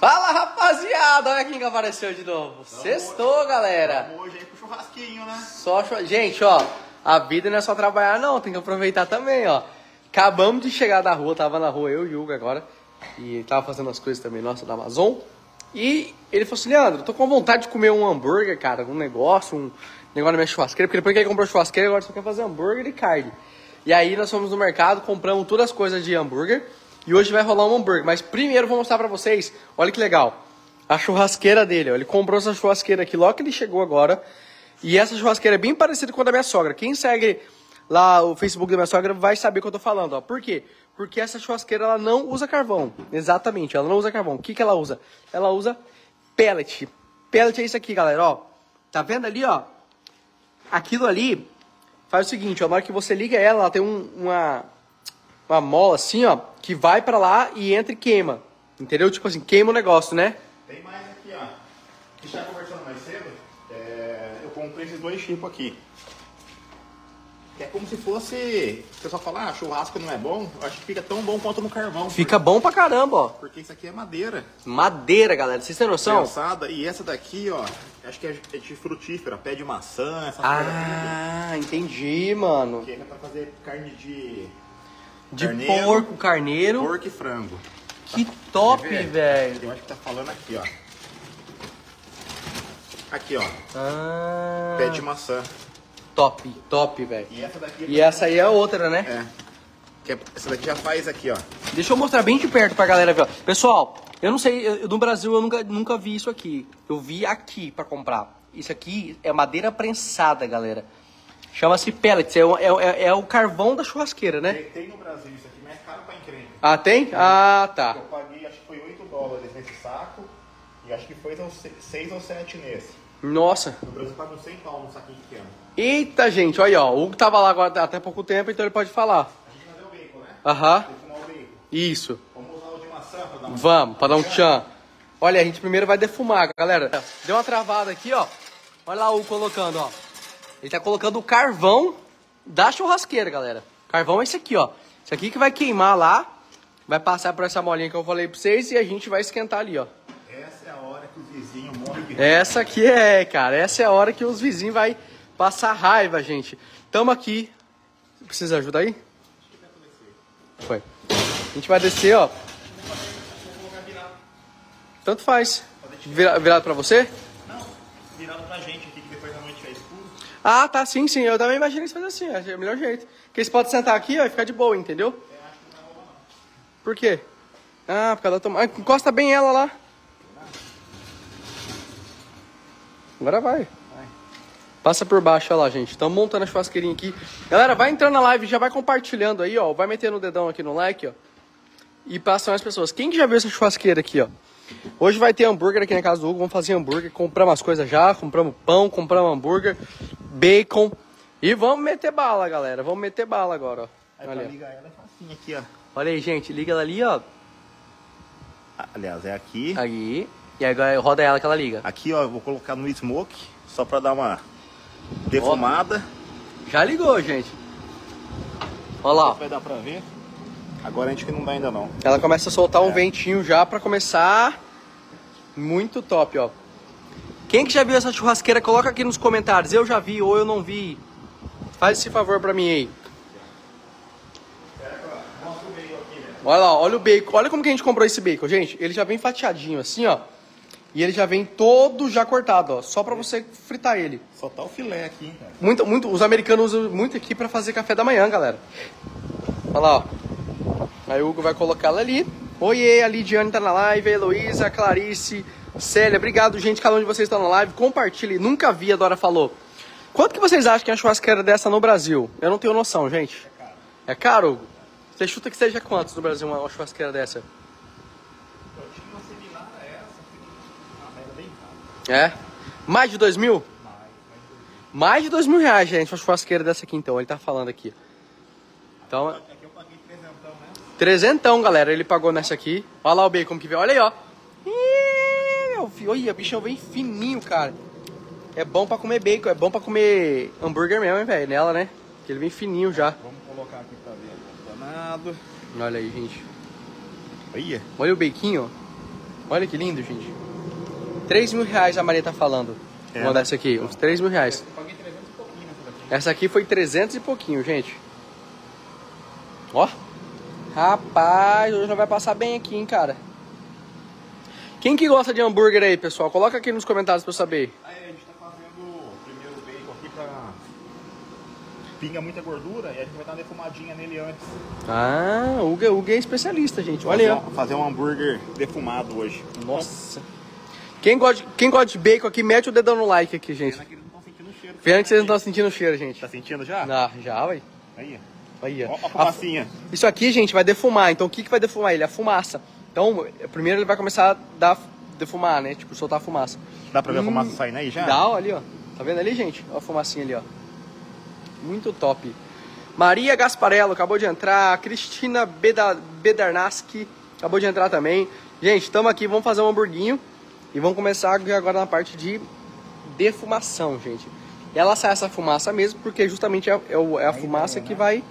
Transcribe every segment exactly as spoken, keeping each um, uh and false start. Fala, rapaziada! Olha quem que apareceu de novo. Sextou, galera. Vamos hoje aí pro churrasquinho, né? Só chur... Gente, ó, a vida não é só trabalhar, não. Tem que aproveitar também, ó. Acabamos de chegar da rua. Tava na rua eu e o Hugo agora. E tava fazendo as coisas também, nossa, da Amazon. E ele falou assim, Leandro, tô com vontade de comer um hambúrguer, cara. Um negócio, um negócio na minha churrasqueira. Porque depois que ele comprou churrasqueira, agora só quer fazer hambúrguer e carne. E aí nós fomos no mercado, compramos todas as coisas de hambúrguer. E hoje vai rolar um hambúrguer, mas primeiro vou mostrar pra vocês, olha que legal, a churrasqueira dele, ó. Ele comprou essa churrasqueira aqui logo que ele chegou agora, e essa churrasqueira é bem parecida com a da minha sogra. Quem segue lá o Facebook da minha sogra vai saber o que eu tô falando, ó. Por quê? Porque essa churrasqueira ela não usa carvão, exatamente, ela não usa carvão. O que que ela usa? Ela usa pellet, pellet é isso aqui, galera, ó, tá vendo ali, ó, aquilo ali faz o seguinte, ó, na hora que você liga ela, ela tem um, uma... uma mola assim, ó, que vai pra lá e entra e queima. Entendeu? Tipo assim, queima o negócio, né? Tem mais aqui, ó. A gente tá conversando mais cedo, é... eu comprei esses dois tipos aqui. É como se fosse... O pessoal fala, ah, churrasco não é bom. Eu acho que fica tão bom quanto no carvão. Fica porque... bom pra caramba, ó. Porque isso aqui é madeira. Madeira, galera. Vocês têm noção? Pensada. E essa daqui, ó, acho que é de frutífera. Pé de maçã, essa coisa. Ah, entendi, mano. Que é pra fazer carne de... de carneiro, porco, carneiro. Porco e frango. Que tá, top, velho. Eu acho que tá falando aqui, ó. Aqui, ó. Ah, pé de maçã. Top, top, velho. E essa daqui é e essa aí é outra, né? É. Essa daqui já faz aqui, ó. Deixa eu mostrar bem de perto pra galera ver, ó. Pessoal, eu não sei, eu, no Brasil eu nunca, nunca vi isso aqui. Eu vi aqui pra comprar. Isso aqui é madeira prensada, galera. Chama-se pellets, é o, é, é o carvão da churrasqueira, né? Tem no Brasil isso aqui, mas é caro pra encrenca. Ah, tem? É. Ah, tá. Eu paguei, acho que foi oito dólares nesse saco, e acho que foi seis ou sete nesse. Nossa. No Brasil pagou cem pau no saquinho pequeno. Eita, gente, olha aí, ó. O Hugo tava lá agora até pouco tempo, então ele pode falar. A gente vai fazer o bacon, né? Aham. Defumar o bacon. Isso. Vamos usar o de maçã pra dar um tchan? Vamos, pra dar um tchan. Olha, a gente primeiro vai defumar, galera. Deu uma travada aqui, ó. Olha lá o Hugo colocando, ó. Ele tá colocando o carvão da churrasqueira, galera. Carvão é esse aqui, ó. Esse aqui que vai queimar lá, vai passar por essa molinha que eu falei pra vocês e a gente vai esquentar ali, ó. Essa é a hora que os vizinhos morrem de raiva. Essa aqui é, cara. Essa é a hora que os vizinhos vai passar raiva, gente. Tamo aqui. Precisa ajuda aí? Foi. A gente vai descer, ó. Tanto faz. Vira, virado pra você? Não, virado pra gente aqui. Ah, tá, sim, sim. Eu também imaginei que você faz assim, é o melhor jeito. Porque você pode sentar aqui, ó, e ficar de boa, entendeu? Por quê? Ah, por causa da tomada. Encosta bem ela lá. Agora vai. Passa por baixo, ó lá, gente. Estamos montando a churrasqueirinha aqui. Galera, vai entrando na live, já vai compartilhando aí, ó. Vai metendo o dedão aqui no like, ó. E passam as pessoas. Quem que já viu essa churrasqueira aqui, ó? Hoje vai ter hambúrguer aqui na casa do Hugo, vamos fazer hambúrguer, compramos as coisas já, compramos pão, compramos hambúrguer, bacon e vamos meter bala, galera, vamos meter bala agora, ó. Aí olha pra ligar ela é facinho aqui, ó. Olha aí, gente, liga ela ali, ó. Aliás, é aqui. Aqui, e agora roda ela que ela liga. Aqui, ó, eu vou colocar no smoke, só pra dar uma defumada. Ó, já ligou, gente. Olha lá, ó. Vai dar pra ver. Agora a gente que não dá ainda não. Ela começa a soltar um é. ventinho já pra começar. Muito top, ó. Quem que já viu essa churrasqueira, coloca aqui nos comentários. Eu já vi ou eu não vi. Faz esse favor pra mim aí. Olha lá, olha o bacon. Olha como que a gente comprou esse bacon, gente. Ele já vem fatiadinho assim, ó. E ele já vem todo já cortado, ó. Só pra você fritar ele. Só tá o filé aqui, hein, cara. Muito, muito, os americanos usam muito aqui pra fazer café da manhã, galera. Olha lá, ó. Aí o Hugo vai colocá-la ali. Oiê, a Lidiane tá na live, a Heloísa, a Clarice, Célia. Obrigado, gente, cada um de vocês tá na live. Compartilhe. Nunca vi, a Dora falou. Quanto que vocês acham que é uma churrasqueira dessa no Brasil? Eu não tenho noção, gente. É caro. É caro, Hugo? Você chuta que seja quantos no Brasil uma churrasqueira dessa? Eu tinha uma similar a essa. Era bem caro. É? Mais de dois mil? Mais, mais de dois mil. Mais de dois mil reais, gente, uma churrasqueira dessa aqui, então. Ele tá falando aqui. Então... Trezentão, galera, ele pagou nessa aqui. Olha lá o bacon que veio, olha aí, ó. Ih, olha, o bichão vem fininho, cara. É bom pra comer bacon, é bom pra comer hambúrguer mesmo, hein, velho, nela, né? Porque ele vem fininho já. Vamos colocar aqui pra ver. Danado. Olha aí, gente. Olha. Olha o bequinho, ó. Olha que lindo, gente. três mil reais a Maria tá falando. É. Vou mandar isso aqui, uns três mil reais. Eu paguei trezentos e pouquinho nessa daqui. Essa aqui foi trezentos e pouquinho, gente. Ó. Rapaz, hoje não vai passar bem aqui, hein, cara. Quem que gosta de hambúrguer aí, pessoal? Coloca aqui nos comentários pra eu saber. Aí, a gente tá fazendo o primeiro bacon aqui pra... Pinga muita gordura e a gente vai dar uma defumadinha nele antes. Ah, o Hugo, Hugo é especialista, gente. Olha aí. Fazer um hambúrguer defumado hoje. Nossa. Quem gosta, de, quem gosta de bacon aqui, mete o dedão no like aqui, gente. Pena que eles não estão sentindo o cheiro. Pena que vocês não estão sentindo o cheiro, gente. Tá sentindo já? Ah, já, ué. Aí, aí. Ó, ó a fumacinha. A, isso aqui, gente, vai defumar. Então, o que, que vai defumar ele? A fumaça. Então, primeiro ele vai começar a dar, defumar, né? Tipo, soltar a fumaça. Dá pra ver hum, a fumaça saindo aí já? Dá, ó, ali, ó. Tá vendo ali, gente? Ó a fumacinha ali, ó. Muito top. Maria Gasparello acabou de entrar. Cristina Bedarnaschi acabou de entrar também. Gente, estamos aqui. Vamos fazer um hamburguinho. E vamos começar agora na parte de defumação, gente. Ela sai essa fumaça mesmo, porque justamente é, é a fumaça que vai,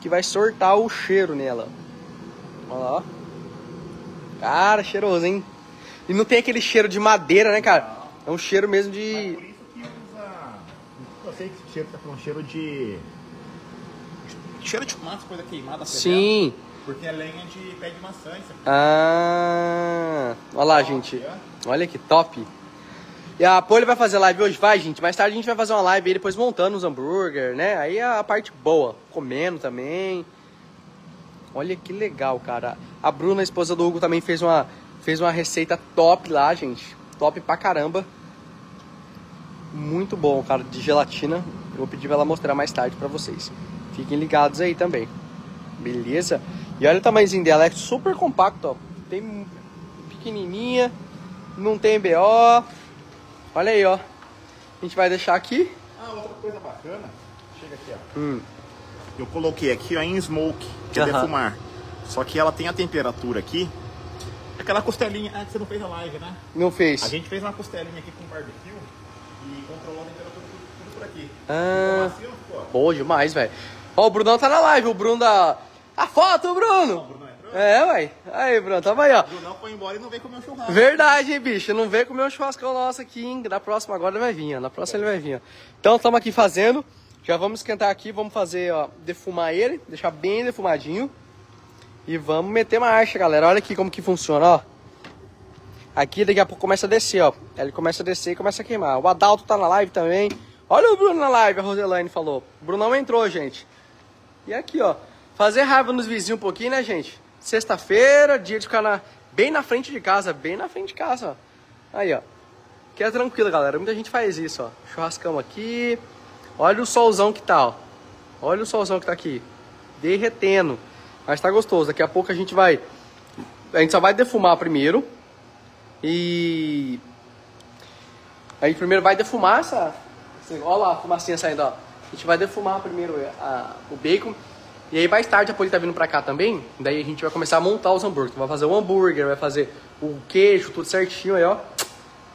que vai soltar o cheiro nela. Olha lá, ó. Cara, cheiroso, hein? E não tem aquele cheiro de madeira, né, cara? É um cheiro mesmo de... Por isso que usa... Eu sei que esse cheiro tá com um cheiro de... Cheiro de fumaça, coisa queimada. Sim. Porque é lenha de pé de maçã. Isso aqui. Ah, olha lá, top, gente. Ó. Olha que top. E a Poli vai fazer live hoje? Vai, gente. Mais tarde a gente vai fazer uma live aí, depois montando os hambúrguer, né? Aí a parte boa. Comendo também. Olha que legal, cara. A Bruna, a esposa do Hugo, também fez uma, fez uma receita top lá, gente. Top pra caramba. Muito bom, cara. De gelatina. Eu vou pedir pra ela mostrar mais tarde pra vocês. Fiquem ligados aí também. Beleza? E olha o tamanhozinho dela, é super compacto, ó. Tem pequenininha, não tem B O. Olha aí, ó. A gente vai deixar aqui. Ah, outra coisa bacana. Chega aqui, ó. Hum. Eu coloquei aqui, ó, em smoke, que uh-huh. é defumar. Só que ela tem a temperatura aqui. Aquela costelinha... Ah, você não fez a live, né? Não fez. A gente fez uma costelinha aqui com barbecue e controlou a temperatura tudo por aqui. Ah, então, assim, ó. Boa demais, velho. Ó, o Brunão tá na live, o Bruno da... A foto, Bruno! Não, o Bruno entrou? É, ué. Aí, Bruno, tava aí, ó. O Brunão foi embora e não veio comer um churrasco. Verdade, hein, bicho? Não veio comer um churrascão nosso aqui, hein? Na próxima agora ele vai vir, ó. Na próxima ele vai vir, ó. Então, estamos aqui fazendo. Já vamos esquentar aqui, vamos fazer, ó, defumar ele. Deixar bem defumadinho. E vamos meter marcha, galera. Olha aqui como que funciona, ó. Aqui, daqui a pouco começa a descer, ó. Ele começa a descer e começa a queimar. O Adalto tá na live também. Olha o Bruno na live, a Roselaine falou. O Brunão entrou, gente. E aqui, ó. Fazer raiva nos vizinhos um pouquinho, né, gente? Sexta-feira, dia de ficar na... bem na frente de casa, bem na frente de casa, ó. Aí, ó. Que é tranquilo, galera. Muita gente faz isso, ó. Churrascão aqui. Olha o solzão que tá, ó. Olha o solzão que tá aqui. Derretendo. Mas tá gostoso. Daqui a pouco a gente vai... A gente só vai defumar primeiro. E... A gente primeiro vai defumar essa... Olha lá a fumacinha saindo, ó. A gente vai defumar primeiro a... o bacon... E aí mais tarde a Poli tá vindo pra cá também, daí a gente vai começar a montar os hambúrgueres. Então, vai fazer o hambúrguer, vai fazer o queijo, tudo certinho aí, ó.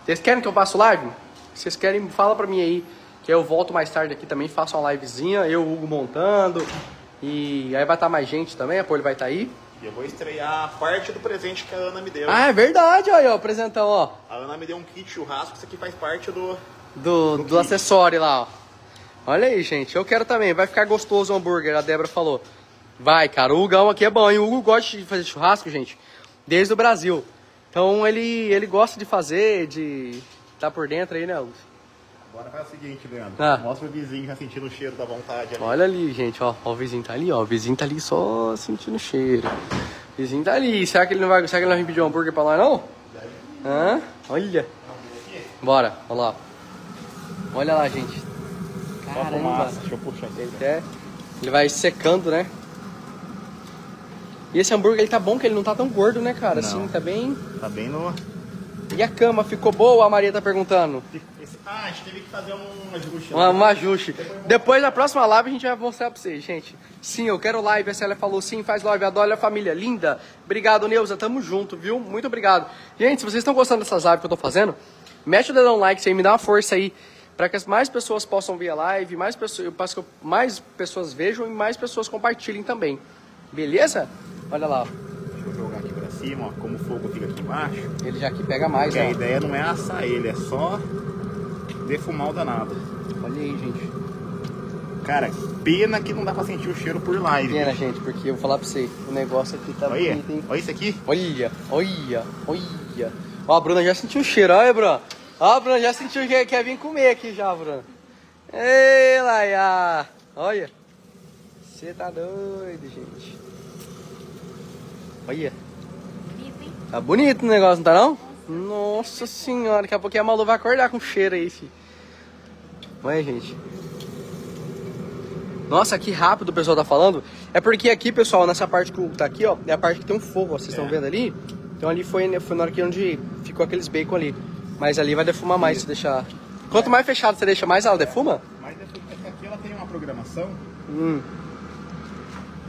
Vocês querem que eu faça live? Se vocês querem, fala pra mim aí, que eu volto mais tarde aqui também, faço uma livezinha, eu, o Hugo, montando. E aí vai estar tá mais gente também, a Poli vai estar tá aí. E eu vou estrear a parte do presente que a Ana me deu. Ah, é verdade, olha aí, ó, o presentão, ó. A Ana me deu um kit churrasco, isso aqui faz parte do... Do, do, do acessório lá, ó. Olha aí, gente. Eu quero também. Vai ficar gostoso o hambúrguer, a Débora falou. Vai, cara. O Hugão aqui é bom. E o Hugo gosta de fazer churrasco, gente, desde o Brasil. Então, ele, ele gosta de fazer, de... Tá por dentro aí, né, Hugo? Agora faz o seguinte, Leandro. Ah. Mostra o vizinho já sentindo o cheiro da vontade ali. Olha ali, gente. Ó, ó, o vizinho tá ali, ó. O vizinho tá ali só sentindo o cheiro. O vizinho tá ali. Será que ele não vai, será que ele não vai pedir um hambúrguer pra lá, não? Deve. Hã? Olha. Bora. Olha lá. Olha lá, gente. Caramba. Deixa eu puxar aqui. Ele, até, ele vai secando, né? E esse hambúrguer, ele tá bom, que ele não tá tão gordo, né, cara? Não. Assim, tá bem... Tá bem no... E a cama, ficou boa? A Maria tá perguntando. Esse... Ah, a gente teve que fazer um ajuste. Uma, um ajuste. Depois, Depois da próxima live a gente vai mostrar pra vocês, gente. Sim, eu quero live. A Célia falou sim, faz live. Adoro a família. Linda. Obrigado, Neuza. Tamo junto, viu? Muito obrigado. Gente, se vocês estão gostando dessas lives que eu tô fazendo, mete o dedão no like aí, me dá uma força aí. Para que mais pessoas possam ver a live, mais pessoas, mais pessoas vejam e mais pessoas compartilhem também. Beleza? Olha lá. Ó. Deixa eu jogar aqui pra cima. cima, ó, como o fogo fica aqui embaixo, ele já aqui pega mais, né? A ideia não é assar ele, é só defumar o danado. Olha aí, gente. Cara, pena que não dá pra sentir o cheiro por live. Pena, gente, porque eu vou falar pra você, o negócio aqui tá olha, bonito, hein? Olha isso aqui. Olha, olha, olha. Ó, a Bruna já sentiu o cheiro, olha, Bruna. Ó, a Bruna já sentiu que quer vir comer aqui já, Bruna. Ei, Laiá. Olha. Você tá doido, gente. Olha. Bonito, hein? Tá bonito o negócio, não tá não? Nossa, Nossa senhora, daqui a pouquinho a Malu vai acordar com cheiro aí, filho. Olha, gente. Nossa, que rápido o pessoal tá falando. É porque aqui, pessoal, nessa parte que tá aqui, ó, é a parte que tem um fogo, ó, vocês estão é. vendo ali? Então ali foi, foi na hora que onde ficou aqueles bacon ali. Mas ali vai defumar mais se deixar... Quanto mais fechado você deixa, mais ela defuma? Mais defuma, porque aqui ela tem uma programação. Hum.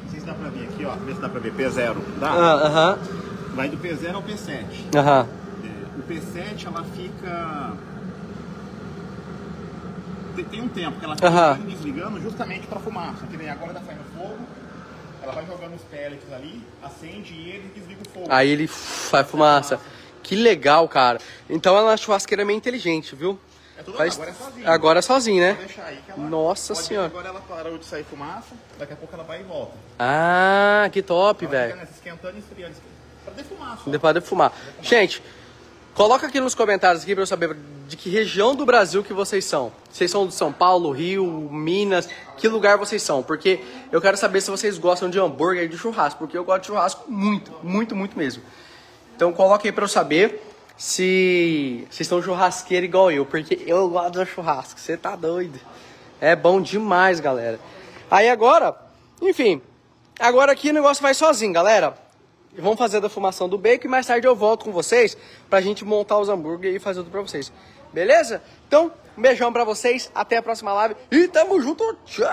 Não sei se dá pra ver aqui, ó. Vê se dá pra ver. P zero, dá? Ah, uh -huh. Vai do P zero ao P sete. Aham. Uh -huh. O P sete, ela fica... Tem um tempo que ela fica uhum. desligando justamente para fumar. Só que daí agora ela sai no fogo, ela vai jogando os pellets ali, acende e ele desliga o fogo. Aí ele faz fumaça. Que legal, cara. Então ela é uma churrasqueira meio inteligente, viu? É tudo faz... Agora é sozinho. Agora é sozinho, né? Ela... Nossa pode senhora. Agora ela parou de sair fumaça, daqui a pouco ela vai e volta. Ah, que top, velho. Esquentando e esfriando. Pra defumar só. Pra defumar. Pra defumar. Gente... Coloca aqui nos comentários aqui pra eu saber de que região do Brasil que vocês são. Vocês são de São Paulo, Rio, Minas, que lugar vocês são. Porque eu quero saber se vocês gostam de hambúrguer e de churrasco, porque eu gosto de churrasco muito, muito, muito mesmo. Então coloca aí pra eu saber se vocês são churrasqueiro igual eu, porque eu gosto de churrasco, você tá doido. É bom demais, galera. Aí agora, enfim, agora aqui o negócio vai sozinho, galera. Vamos fazer a defumação do bacon e mais tarde eu volto com vocês pra gente montar os hambúrguer e fazer tudo pra vocês. Beleza? Então, um beijão pra vocês, até a próxima live e tamo junto! Tchau!